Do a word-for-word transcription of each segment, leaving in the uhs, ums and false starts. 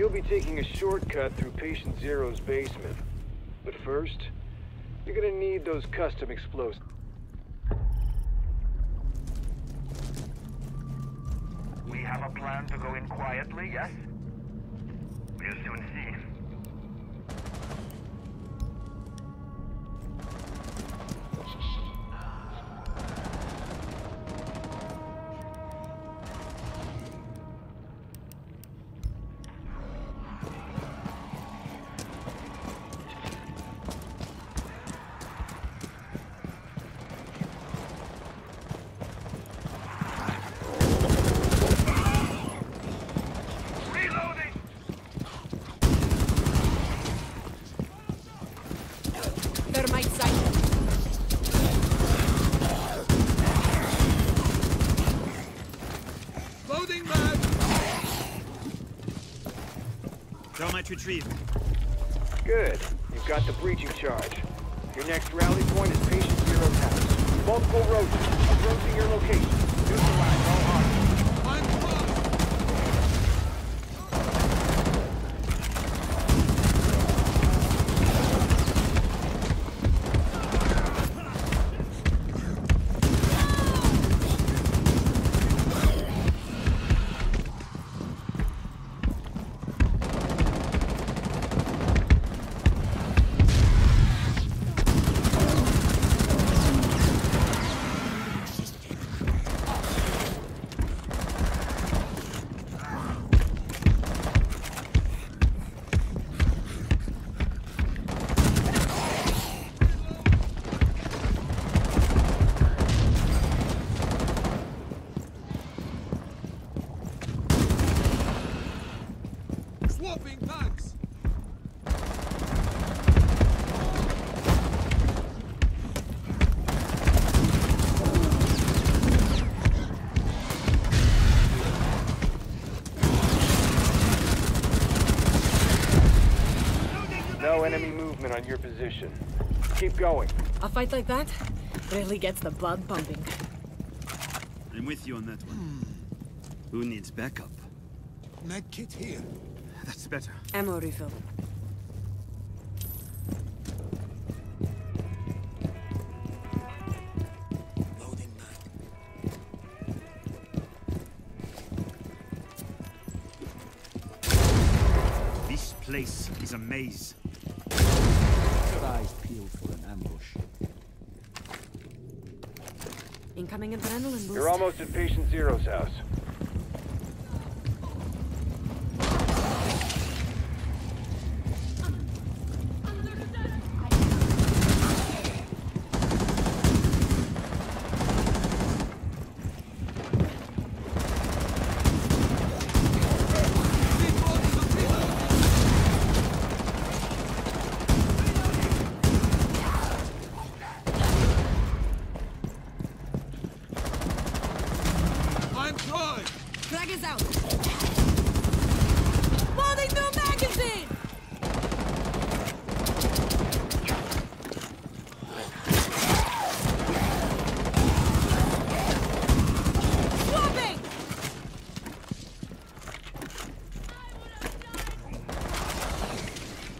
You'll be taking a shortcut through Patient Zero's basement. But first, you're gonna need those custom explosives. We have a plan to go in quietly, yes? We'll soon see. Retrieve. Good. You've got the breaching charge. Your next rally point is Patient Zero's house. Multiple roads approaching your location. Neutralize all hostile. I'm on your position. Keep going. A fight like that really gets the blood pumping. I'm with you on that one. Hmm. Who needs backup? Med kit here. That's better. Ammo refill. Loading. This place is a maze. Eyes peeled for an ambush. Incoming adrenaline boost. You're almost at Patient Zero's house.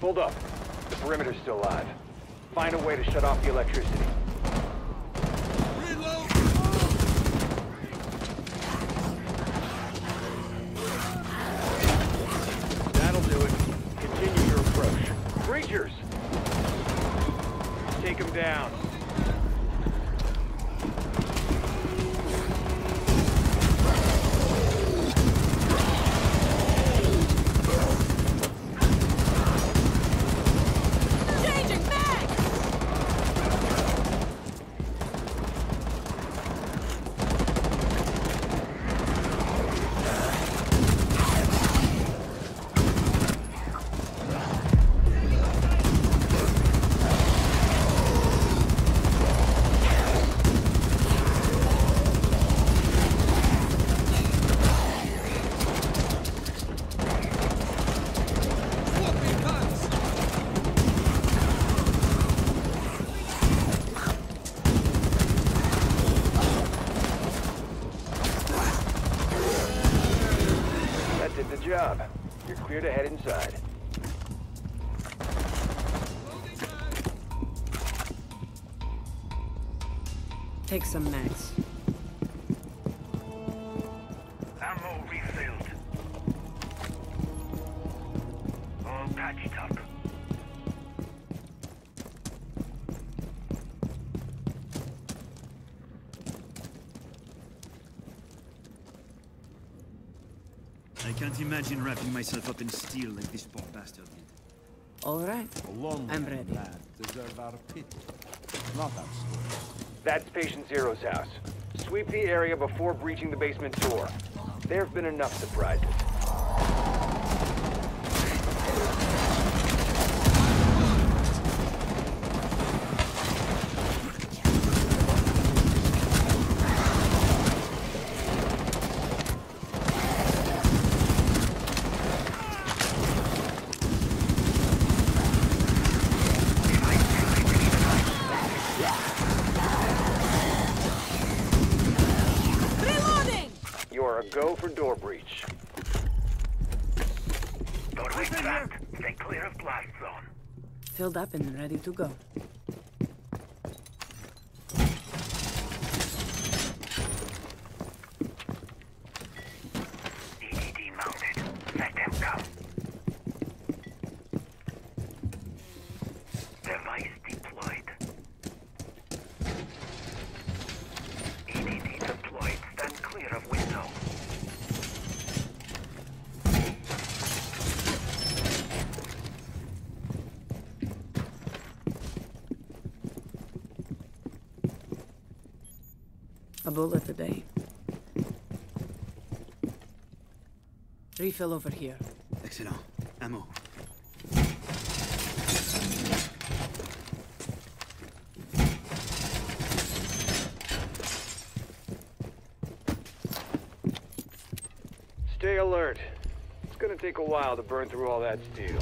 Hold up. The perimeter's still alive. Find a way to shut off the electricity. Reload. That'll do it. Continue your approach. Breachers! Take them down. Good job. You're clear to head inside. Take some meds. Ammo refilled. All patched up. I can't imagine wrapping myself up in steel like this poor bastard did. All right, I'm ready. Deserve our pity, not our story. That's Patient Zero's house. Sweep the area before breaching the basement door. There have been enough surprises. Go for door breach. Door breach back. Stay clear of blast zone. Filled up and ready to go. D D D mounted. Let them come. Device deployed. D D D deployed. Stand clear of window. A bullet a day. Refill over here. Excellent. Ammo. Stay alert. It's gonna take a while to burn through all that steel.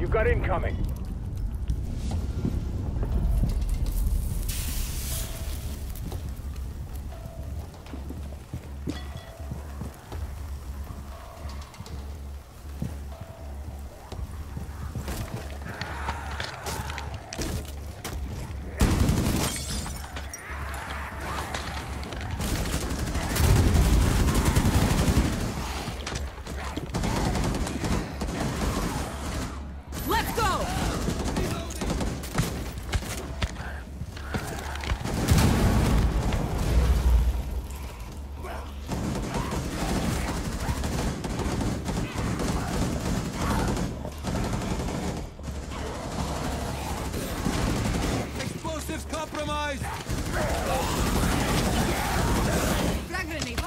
You've got incoming. Compromise! Flag grenade!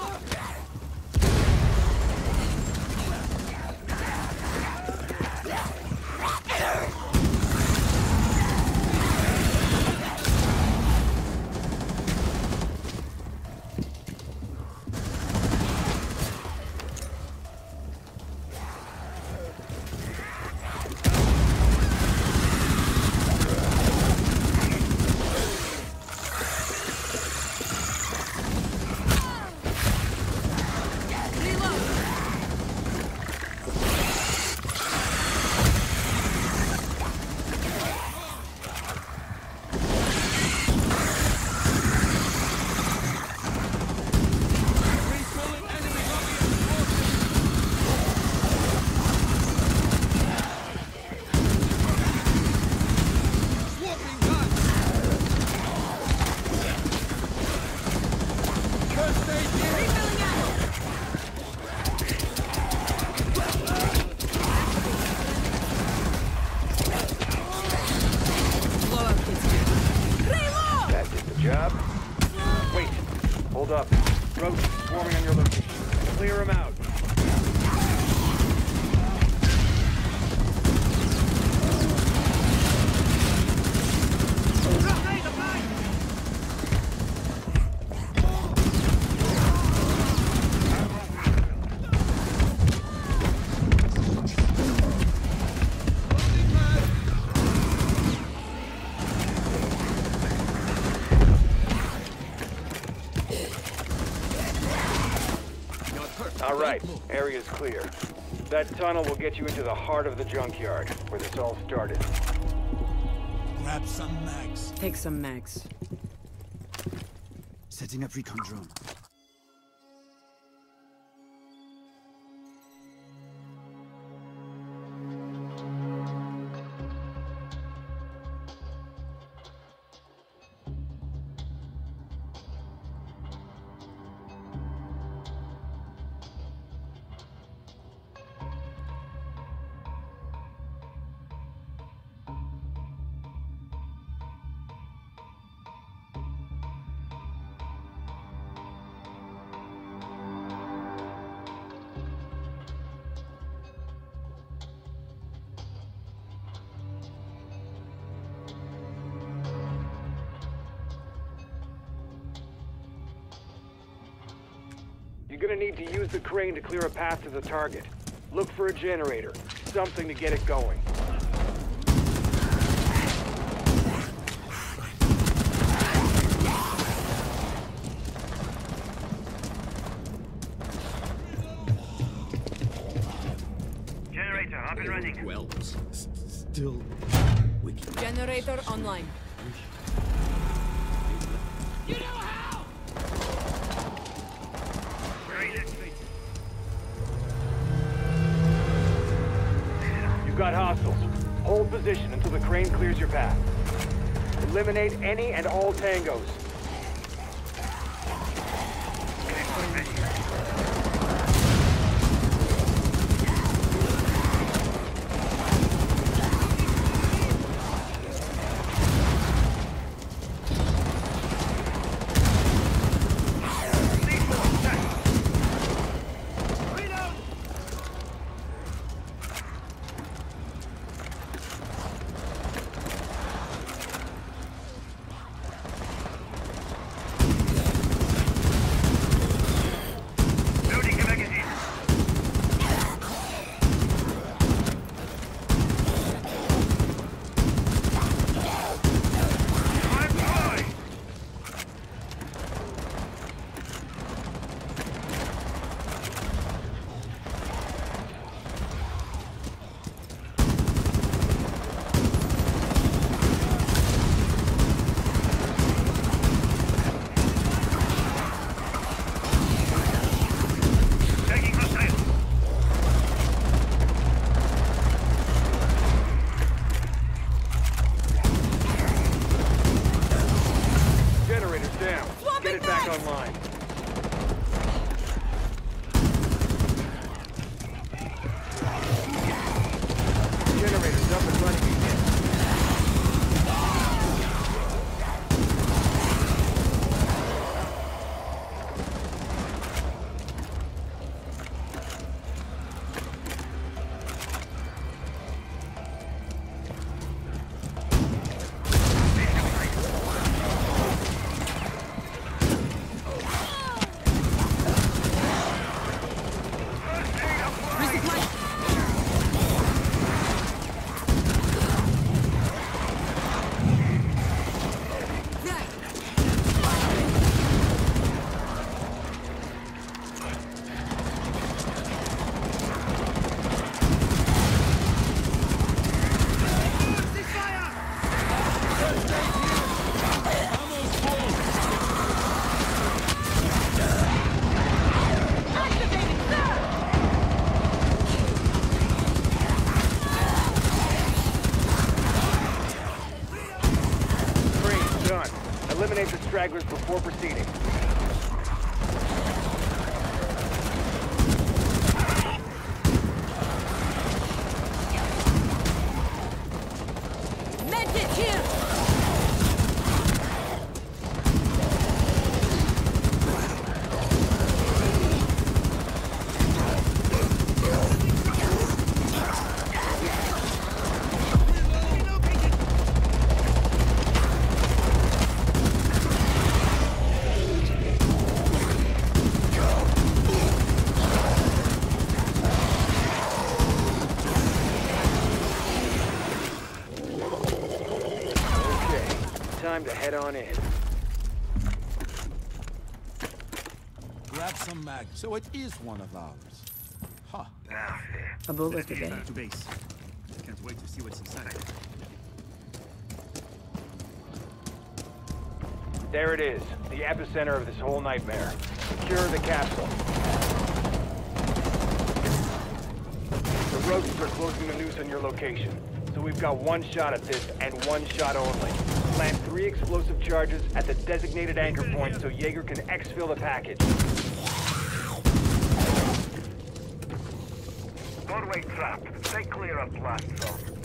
Up. Roach swarming on your location. Clear them out. All right, area's clear. That tunnel will get you into the heart of the junkyard, where this all started. Grab some mags. Take some mags. Setting up recon drone. You're gonna need to use the crane to clear a path to the target. Look for a generator, something to get it going. Generator up and running. Well, still wicked. Generator online. You know how. You've got hostiles. Hold position until the crane clears your path. Eliminate any and all tangos. Eliminate the stragglers before proceeding. Medkit here! Time to head on in. Grab That's a mag. So it is one of ours. Huh. About that again. To base. Can't wait to see what's inside. There it is. The epicenter of this whole nightmare. Secure the capsule. The rodents are closing the noose on your location. So we've got one shot at this and one shot only. Plant three explosive charges at the designated anchor point so Jaeger can exfil the package. Doorway trap. Stay clear of blast zone.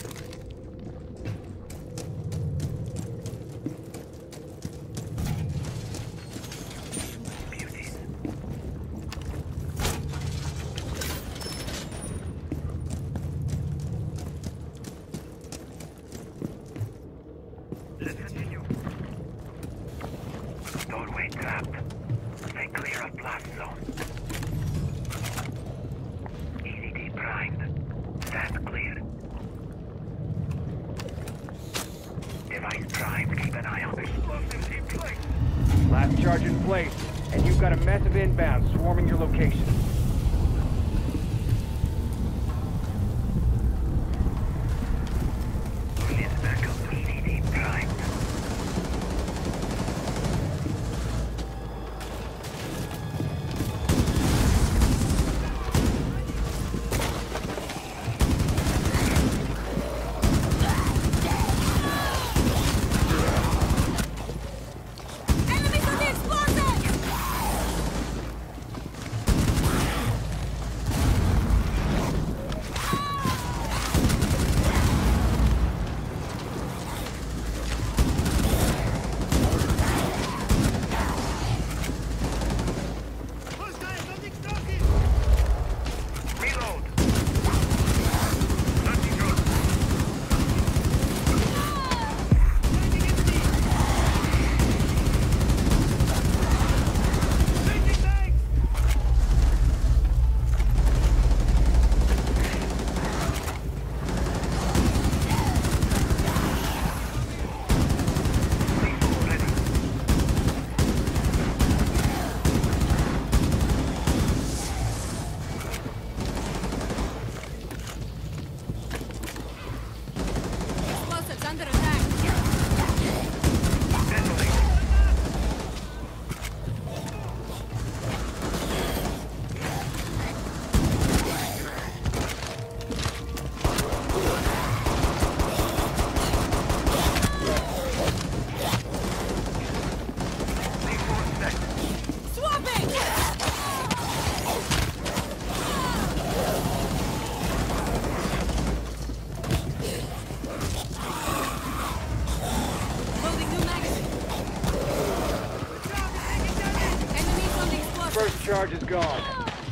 Charge is gone.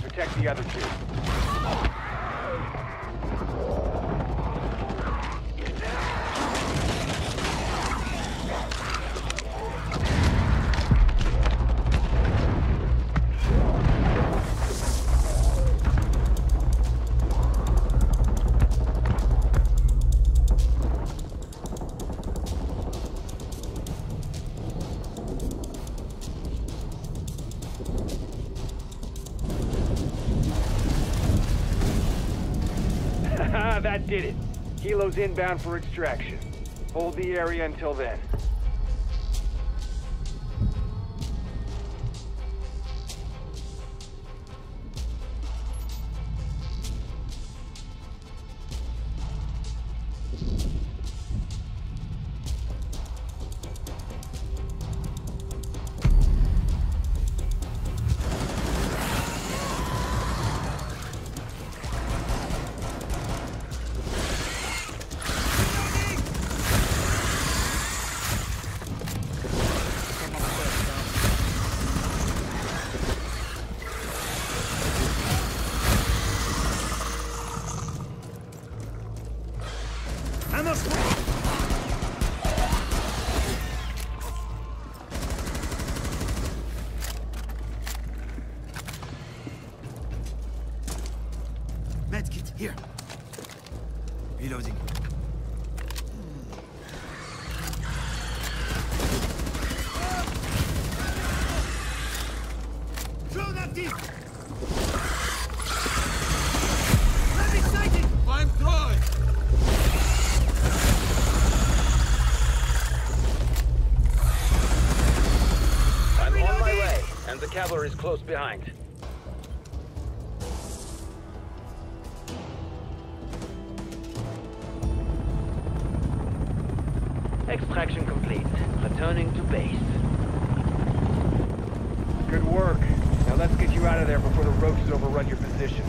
Protect the other two. That did it. Helo's inbound for extraction. Hold the area until then. Through that sighted! Heavy sighted! I'm dry! I'm on my way, and the cavalry is close behind. Extraction complete. Returning to base. Good work. Now let's get you out of there before the roaches overrun your position.